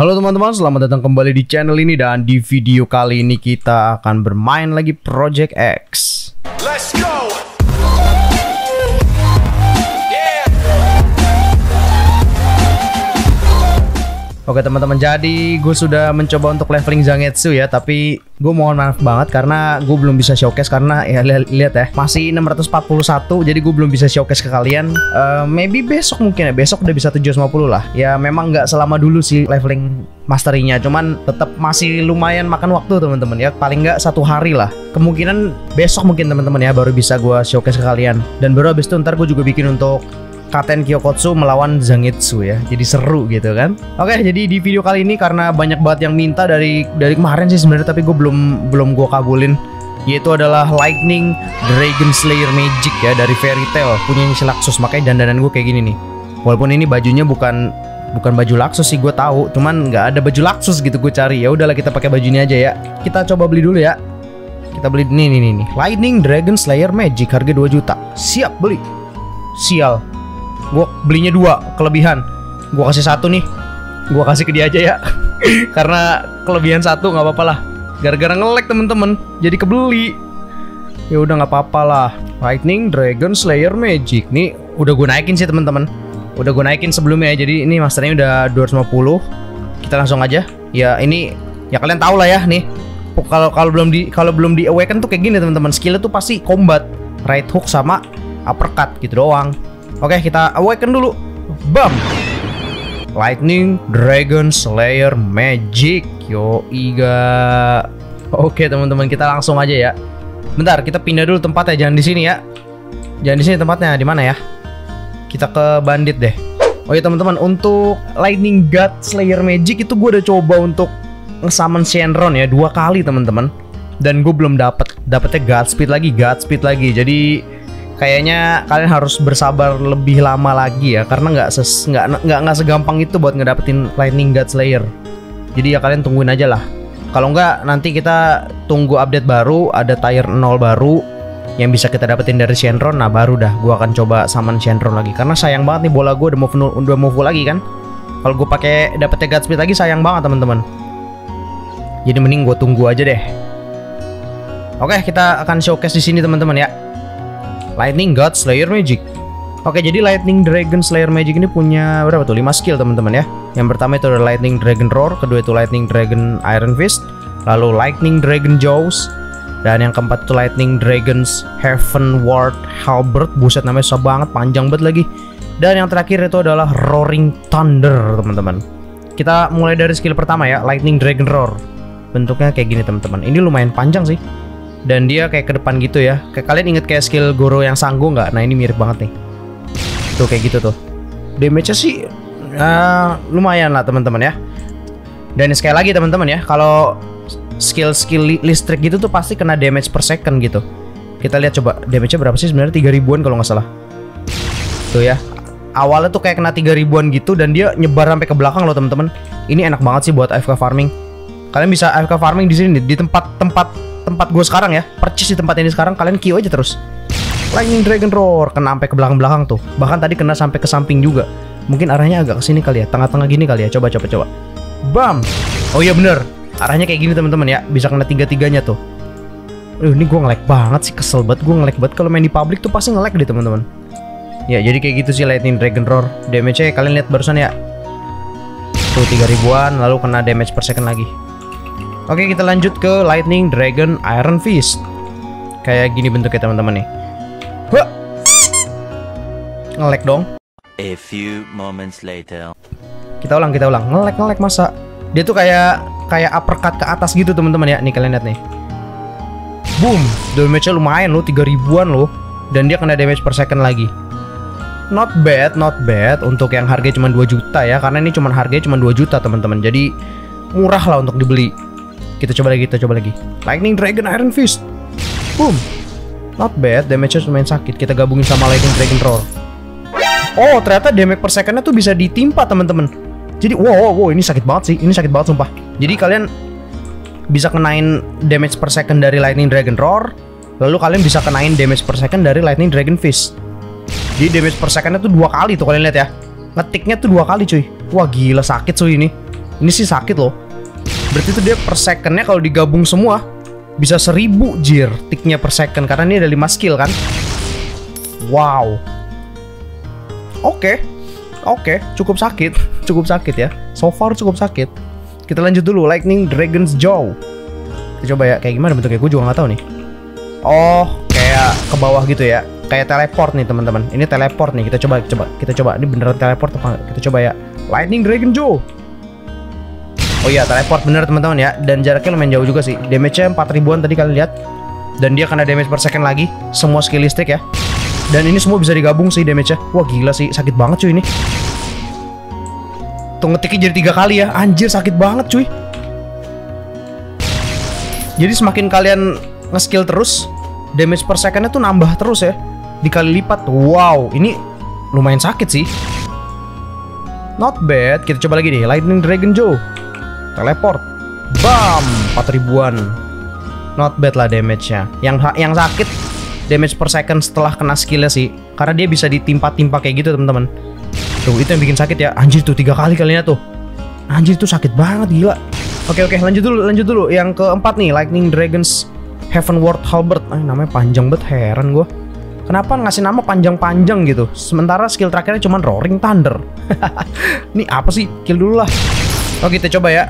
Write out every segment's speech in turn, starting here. Halo teman-teman, selamat datang kembali di channel ini. Dan di video kali ini kita akan bermain lagi Project X. Let's go. Yeah. Oke teman-teman, jadi gue sudah mencoba untuk leveling Zangetsu ya. Tapi gue mohon maaf banget karena gue belum bisa showcase. Karena ya lihat ya, masih 641. Jadi gue belum bisa showcase ke kalian. Maybe besok mungkin ya. Besok udah bisa 750 lah. Ya memang nggak selama dulu sih leveling masterinya, cuman tetap masih lumayan makan waktu teman-teman ya. Paling nggak satu hari lah. Kemungkinan besok mungkin teman-teman ya baru bisa gue showcase ke kalian. Dan baru abis itu ntar gue juga bikin untuk Katen Kyokotsu melawan Zangetsu ya. Jadi seru gitu kan. Oke, jadi di video kali ini karena banyak banget yang minta dari kemarin sih sebenarnya, tapi gue belum gue kabulin. Yaitu adalah Lightning Dragon Slayer Magic ya dari Fairy Tail punyanya si Laxus. Makanya dandanan gue kayak gini nih. Walaupun ini bajunya bukan baju Laxus sih, gue tahu, cuman nggak ada baju Laxus gitu gue cari. Ya udahlah kita pakai baju ini aja ya. Kita coba beli dulu ya. Kita beli nih. Lightning Dragon Slayer Magic harga 2 juta. Siap beli. Sial. Gue belinya 2, kelebihan. Gue kasih 1 nih. Gue kasih ke dia aja ya. Karena kelebihan 1 nggak apa-apa lah. Gara-gara nge-lag temen-temen, jadi kebeli. Ya udah nggak apa-apa lah. Lightning Dragon Slayer Magic nih udah gue naikin sih temen-temen. Udah gue naikin sebelumnya ya. Jadi ini masternya udah 250. Kita langsung aja. Ya ini ya kalian tau lah ya nih. Kalau belum di awaken tuh kayak gini temen-temen. Skillnya tuh pasti combat, right hook sama uppercut gitu doang. Oke, kita awaken dulu. Bam! Lightning Dragon Slayer Magic. Yo, iga. Oke, teman-teman, kita langsung aja ya. Bentar, kita pindah dulu tempat ya. Jangan di sini ya. Jangan di sini tempatnya. Di mana ya? Kita ke bandit deh. Oh iya, teman-teman, untuk Lightning God Slayer Magic itu gue udah coba untuk nge-summon Shenron ya 2 kali, teman-teman. Dan gue belum dapetnya God Speed lagi. Jadi kayaknya kalian harus bersabar lebih lama lagi ya, karena nggak segampang itu buat ngedapetin Lightning God Slayer. Jadi ya kalian tungguin aja lah. Kalau nggak nanti kita tunggu update baru, ada tier 0 baru yang bisa kita dapetin dari Shenron. Nah baru dah gue akan coba summon Shenron lagi, karena sayang banget nih bola gue udah mau full lagi kan. Kalau gue pakai dapetnya God Speed lagi sayang banget teman-teman. Jadi mending gue tunggu aja deh. Oke, kita akan showcase di sini teman-teman ya. Lightning God Slayer Magic. Oke, jadi Lightning Dragon Slayer Magic ini punya berapa tuh? 5 skill teman-teman ya. Yang pertama itu ada Lightning Dragon Roar, kedua itu Lightning Dragon Iron Fist, lalu Lightning Dragon Jaws, dan yang keempat itu Lightning Dragon's Heavenward Halberd. Buset, namanya susah banget, panjang banget lagi. Dan yang terakhir itu adalah Roaring Thunder teman-teman. Kita mulai dari skill pertama ya, Lightning Dragon Roar. Bentuknya kayak gini teman-teman. Ini lumayan panjang sih. Dan dia kayak ke depan gitu ya. Kayak kalian inget kayak skill Goro yang sanggup nggak? Nah ini mirip banget nih. Tuh kayak gitu tuh. Damage-nya sih lumayan lah teman-teman ya. Dan sekali lagi teman-teman ya, kalau skill listrik gitu tuh pasti kena damage per second gitu. Kita lihat coba damage-nya berapa sih sebenarnya, 3000-an kalau nggak salah. Tuh ya. Awalnya tuh kayak kena 3000-an gitu dan dia nyebar sampai ke belakang loh teman-teman. Ini enak banget sih buat AFK farming. Kalian bisa AFK farming di sini di tempat gue sekarang ya. Percis di tempat ini sekarang, kalian Q aja terus. Lightning Dragon Roar kena sampai ke belakang-belakang tuh. Bahkan tadi kena sampai ke samping juga. Mungkin arahnya agak ke sini kali ya, tengah-tengah gini kali ya. Coba. Bam. Oh iya bener, arahnya kayak gini teman-teman ya. Bisa kena 3-3-nya tuh. Ini gue nge-lag banget sih, kesel banget. Gue nge-lag banget kalau main di public tuh pasti nge-lag deh teman-teman. Ya jadi kayak gitu sih Lightning Dragon Roar. Damage-nya kalian lihat barusan ya. Tuh 3000-an, lalu kena damage per second lagi. Oke, kita lanjut ke Lightning Dragon Iron Fist. Kayak gini bentuknya teman-teman nih. Huh. Nge-lag dong. A few moments later. Kita ulang. Nge-lag masa. Dia tuh kayak uppercut ke atas gitu teman-teman ya. Nih kalian lihat nih. Boom, damage-nya lumayan loh, 3000-an loh. Dan dia kena damage per second lagi. Not bad untuk yang harganya cuma 2 juta ya, karena ini harganya cuma 2 juta teman-teman. Jadi murah lah untuk dibeli. Kita coba lagi. Lightning Dragon Iron Fist. Boom. Not bad, damage-nya lumayan sakit. Kita gabungin sama Lightning Dragon Roar. Oh, ternyata damage per second-nya tuh bisa ditimpa, teman-teman. Jadi, wow, ini sakit banget sih. Ini sakit banget sumpah. Jadi kalian bisa kenain damage per second dari Lightning Dragon Roar, lalu kalian bisa kenain damage per second dari Lightning Dragon Fist. Jadi damage per second-nya tuh 2 kali tuh kalian lihat ya. Ngetiknya tuh 2 kali, cuy. Wah, gila sakit cuy ini. Ini sih sakit loh. Berarti itu dia per secondnya kalau digabung semua bisa 1000 jir ticknya per second, karena ini ada 5 skill kan. Wow. Oke. Oke, cukup sakit. Cukup sakit ya. So far cukup sakit. Kita lanjut dulu Lightning Dragon's Jaws. Kita coba ya, kayak gimana bentuknya? Gue juga nggak tahu nih. Oh, kayak ke bawah gitu ya. Kayak teleport nih teman-teman. Ini teleport nih. Kita coba. Ini beneran teleport apa enggak? Kita coba ya. Lightning Dragon Jaws. Oh iya, teleport bener teman-teman ya. Dan jaraknya lumayan jauh juga sih. Damage-nya 4000-an tadi kalian lihat. Dan dia kena damage per second lagi. Semua skill listrik ya. Dan ini semua bisa digabung sih damage-nya. Wah gila sih, sakit banget cuy ini. Tuh ngetiknya jadi 3 kali ya. Anjir sakit banget cuy. Jadi semakin kalian nge-skill terus, damage per second-nya tuh nambah terus ya. Dikali lipat. Wow, ini lumayan sakit sih. Not bad. Kita coba lagi nih, Lightning Dragon Jaws. Teleport. Bam, 4000-an. Not bad lah damage-nya. Yang sakit damage per second setelah kena skill-nya sih. Karena dia bisa ditimpa-timpa kayak gitu, teman-teman. Tuh, itu yang bikin sakit ya. Anjir tuh 3 kali kalinya tuh. Anjir tuh sakit banget gila. Oke, lanjut dulu. Yang keempat nih, Lightning Dragon's Heavenward Halberd. Namanya panjang banget, heran gua. Kenapa ngasih nama panjang-panjang gitu? Sementara skill terakhirnya cuman Roaring Thunder. Ini apa sih? Kill dulu lah. Oke, kita coba ya.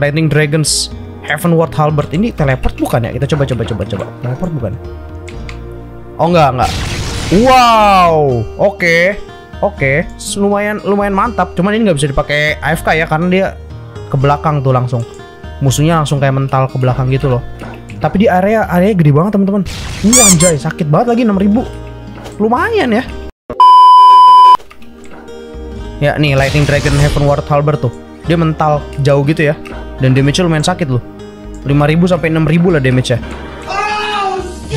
Lightning Dragon's Heavenward Halberd. Ini teleport bukan ya? Kita coba. Teleport bukan? Oh enggak. Wow. Oke. Lumayan mantap. Cuman ini nggak bisa dipakai AFK ya, karena dia ke belakang tuh langsung. Musuhnya langsung kayak mental ke belakang gitu loh. Tapi di area gede banget teman-teman. Wah anjay, sakit banget lagi 6000. Lumayan ya. Ya nih Lightning Dragon Heavenward Halberd tuh. Dia mental jauh gitu ya. Dan damage-nya lumayan sakit loh. 5000 sampai 6000 lah damage-nya.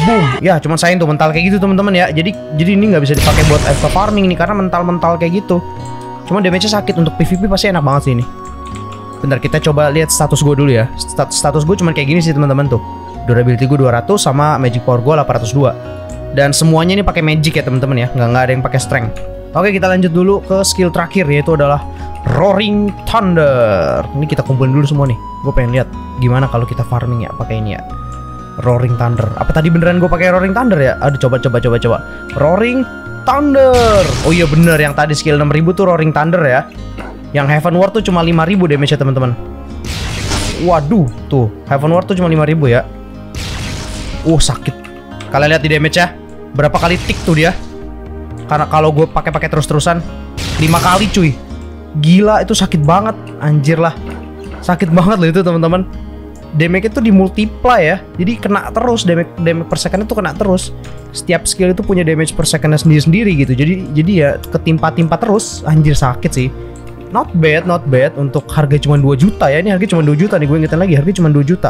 Boom. Ya, cuman sayang tuh mental kayak gitu teman-teman ya. Jadi ini nggak bisa dipakai buat AFK farming nih, karena mental-mental kayak gitu. Cuman damage-nya sakit. Untuk PvP pasti enak banget sih ini. Bentar, kita coba lihat status gue dulu ya. Status gue cuman kayak gini sih teman-teman tuh. Durability gue 200 sama magic power gue 802. Dan semuanya ini pakai magic ya teman-teman ya. Nggak ada yang pakai strength. Oke, kita lanjut dulu ke skill terakhir, yaitu adalah Roaring Thunder. Ini kita kumpulin dulu semua nih. Gue pengen lihat gimana kalau kita farming ya pakai ini ya. Roaring Thunder. Apa tadi beneran gue pakai Roaring Thunder ya? Aduh, coba. Roaring Thunder. Oh iya bener, yang tadi skill 6000 tuh Roaring Thunder ya. Yang Heavenward tuh cuma 5000 damage-nya teman-teman. Waduh, tuh Heavenward tuh cuma 5000 ya. Sakit. Kalian lihat di damage-nya berapa kali tick tuh dia? Karena kalau gue pakai terus-terusan 5 kali cuy. Gila, itu sakit banget. Anjir lah. Sakit banget loh itu teman-teman. Damage itu dimultiply ya. Jadi kena terus, damage per second itu kena terus. Setiap skill itu punya damage per second sendiri-sendiri gitu. Jadi ya ketimpa-timpa terus. Anjir sakit sih. Not bad untuk harga cuma 2 juta ya. Ini harga cuma 2 juta nih, gue ingetin lagi, harga cuma 2 juta.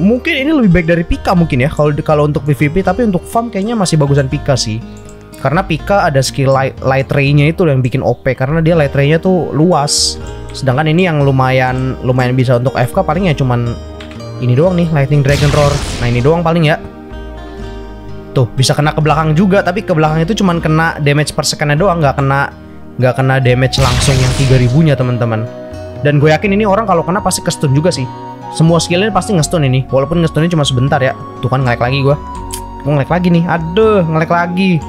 Mungkin ini lebih baik dari Pika mungkin ya kalau untuk PvP, tapi untuk farm kayaknya masih bagusan Pika sih. Karena Pika ada skill light ray-nya itu yang bikin OP, karena dia light ray-nya tuh luas. Sedangkan ini yang lumayan bisa untuk AFK paling ya cuman ini doang nih, Lightning Dragon Roar. Nah, ini doang paling ya. Tuh, bisa kena ke belakang juga, tapi ke belakang itu cuman kena damage per second-nya doang, nggak kena damage langsung yang 3000-nya, teman-teman. Dan gue yakin ini orang kalau kena pasti ke-stun juga sih. Semua skill-nya pasti nge-stun ini, walaupun nge-stunnya cuma sebentar ya. Tuh kan nge-lag lagi gue. Gue nge-lag lagi nih. Aduh, nge-lag lagi.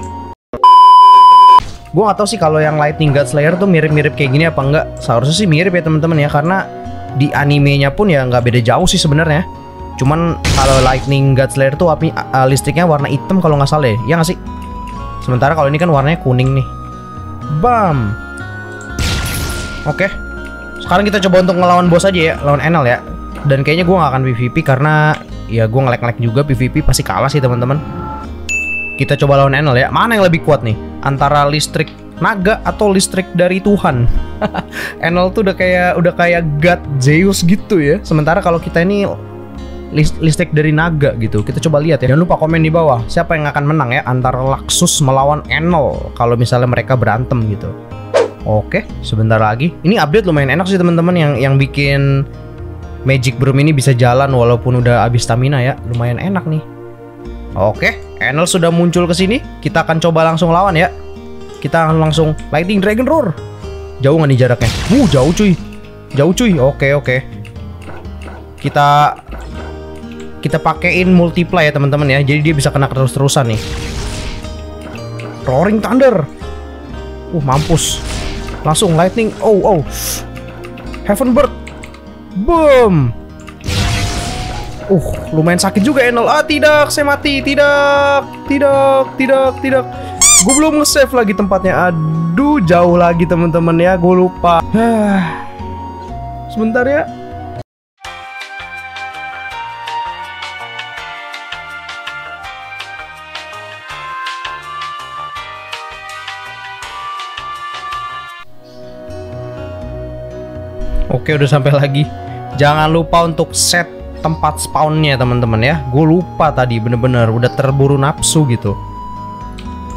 Gue gak tau sih kalau yang Lightning God Slayer tuh mirip-mirip kayak gini apa enggak. Seharusnya sih mirip ya teman-teman ya, karena di animenya pun ya nggak beda jauh sih sebenarnya. Cuman kalau Lightning God Slayer tuh api listriknya warna hitam kalau nggak salah ya nggak sih. Sementara kalau ini kan warnanya kuning nih. Bam. Oke. Sekarang kita coba untuk ngelawan bos aja ya, lawan Enel ya. Dan kayaknya gue nggak akan PvP karena ya gue ngelag-lag juga, PvP pasti kalah sih teman-teman. Kita coba lawan Enel ya. Mana yang lebih kuat nih? Antara listrik naga atau listrik dari Tuhan. Enel tuh udah kayak God Zeus gitu ya. Sementara kalau kita ini listrik dari naga gitu. Kita coba lihat ya. Jangan lupa komen di bawah siapa yang akan menang ya, antara Laxus melawan Enel kalau misalnya mereka berantem gitu. Oke, sebentar lagi. Ini update lumayan enak sih teman-teman, yang bikin Magic Broom ini bisa jalan walaupun udah habis stamina ya. Lumayan enak nih. Oke, Enel sudah muncul ke sini. Kita akan coba langsung lawan ya. Kita langsung Lightning Dragon Roar. Jauh nggak nih jaraknya? Jauh cuy. Jauh cuy. Oke, oke. Kita pakein multiply ya teman-teman ya. Jadi dia bisa kena terus-terusan nih. Roaring Thunder. Mampus. Langsung lightning. Oh. Heavenbird. Boom. Lumayan sakit juga Enel. Ah, tidak, saya mati. Tidak. Gue belum nge-save lagi tempatnya. Aduh, jauh lagi teman-teman ya. Gue lupa. Sebentar ya. Oke, udah sampai lagi. Jangan lupa untuk set tempat spawnnya teman-teman ya. Gue lupa tadi, bener-bener udah terburu nafsu gitu.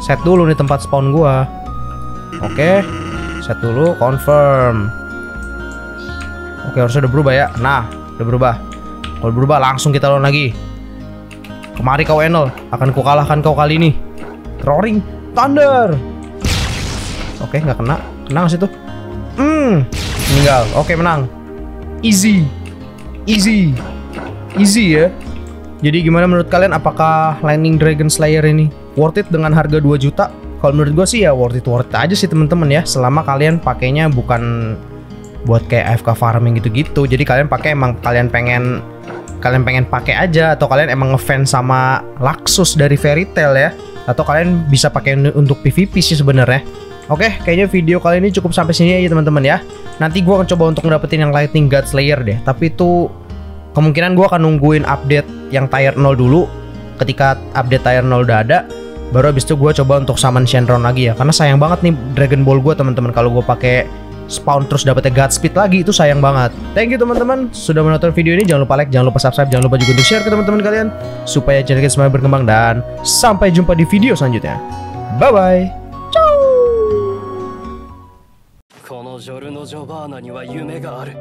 Set dulu nih tempat spawn gua. Oke, set dulu, confirm. Oke, harusnya udah berubah ya. Nah, udah berubah. Kalau berubah langsung kita lawan lagi. Kemari kau Enel, akan ku kalahkan kau kali ini. Roaring Thunder. Oke, nggak kena. Kena situ. Meninggal. Oke, menang. Easy ya. Jadi gimana menurut kalian, apakah Lightning Dragon Slayer ini worth it dengan harga 2 juta? Kalau menurut gue sih ya worth it aja sih teman-teman ya, selama kalian pakainya bukan buat kayak AFK farming gitu-gitu. Jadi kalian pakai emang kalian pengen pakai aja, atau kalian emang ngefans sama Laxus dari Fairy Tail ya, atau kalian bisa pakai untuk PVP sih sebenarnya. Oke, kayaknya video kali ini cukup sampai sini aja teman-teman ya. Nanti gue akan coba untuk ngedapetin yang Lightning God Slayer deh, tapi itu kemungkinan gue akan nungguin update yang tier 0 dulu. Ketika update tier 0 udah ada, baru abis itu gue coba untuk summon Shenron lagi ya. Karena sayang banget nih Dragon Ball gue teman-teman, kalau gue pakai spawn terus dapetnya God Speed lagi, itu sayang banget. Thank you teman-teman sudah menonton video ini. Jangan lupa like, jangan lupa subscribe, jangan lupa juga untuk share ke teman-teman kalian supaya channel kita semakin berkembang. Dan sampai jumpa di video selanjutnya. Bye-bye. このジョルノ・ジョバーナには夢がある。